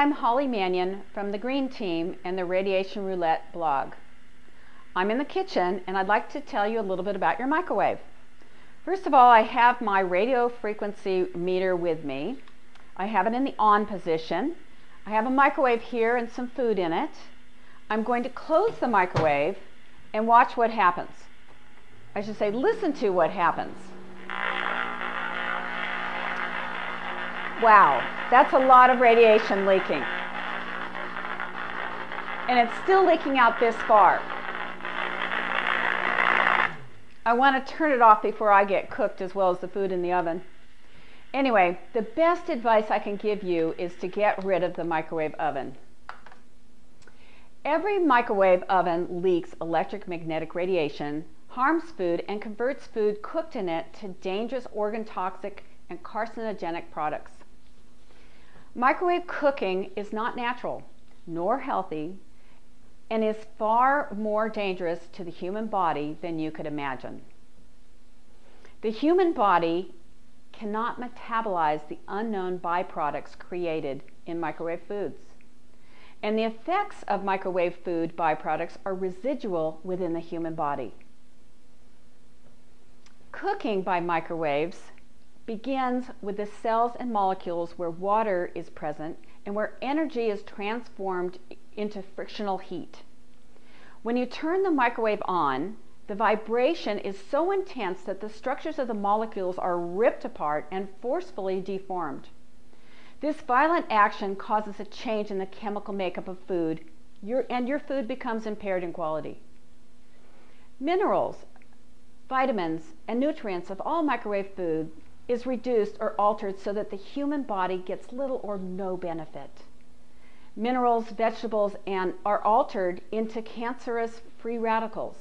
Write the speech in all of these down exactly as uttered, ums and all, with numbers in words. I'm Holly Mannion from The Green Team and The Radiation Roulette Blog. I'm in the kitchen and I'd like to tell you a little bit about your microwave. First of all, I have my radio frequency meter with me. I have it in the on position. I have a microwave here and some food in it. I'm going to close the microwave and watch what happens. I should say listen to what happens. Wow, that's a lot of radiation leaking. And it's still leaking out this far. I want to turn it off before I get cooked as well as the food in the oven. Anyway, the best advice I can give you is to get rid of the microwave oven. Every microwave oven leaks electromagnetic radiation, harms food, and converts food cooked in it to dangerous, organ toxic, and carcinogenic products. Microwave cooking is not natural, nor healthy, and is far more dangerous to the human body than you could imagine. The human body cannot metabolize the unknown byproducts created in microwave foods. And the effects of microwave food byproducts are residual within the human body. Cooking by microwaves begins with the cells and molecules where water is present and where energy is transformed into frictional heat. When you turn the microwave on, the vibration is so intense that the structures of the molecules are ripped apart and forcefully deformed. This violent action causes a change in the chemical makeup of food, and your food becomes impaired in quality. Minerals, vitamins, and nutrients of all microwave food is reduced or altered so that the human body gets little or no benefit. Minerals, vegetables, and are altered into cancerous free radicals.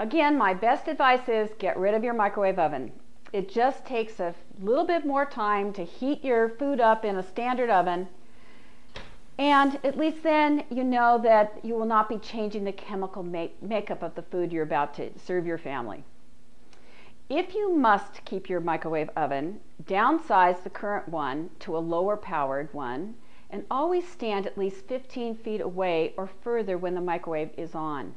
Again, my best advice is get rid of your microwave oven. It just takes a little bit more time to heat your food up in a standard oven, and at least then you know that you will not be changing the chemical make makeup of the food you're about to serve your family. If you must keep your microwave oven, downsize the current one to a lower powered one and always stand at least fifteen feet away or further when the microwave is on.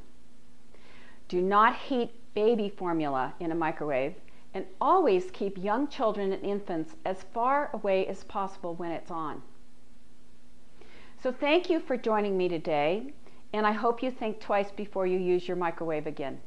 Do not heat baby formula in a microwave and always keep young children and infants as far away as possible when it's on. So thank you for joining me today, and I hope you think twice before you use your microwave again.